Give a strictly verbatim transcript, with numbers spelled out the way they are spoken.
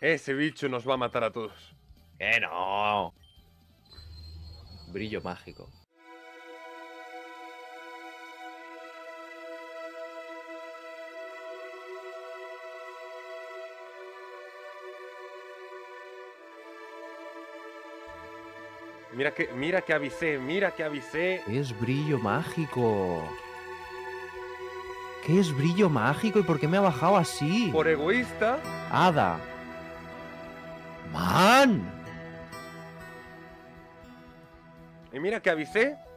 Ese bicho nos va a matar a todos. ¡Que no! Brillo mágico. Mira que, mira que avisé, mira que avisé. Es brillo mágico. ¿Qué es brillo mágico? ¿Y por qué me ha bajado así? Por egoísta. Hada. ¡Man! Y mira que avisé.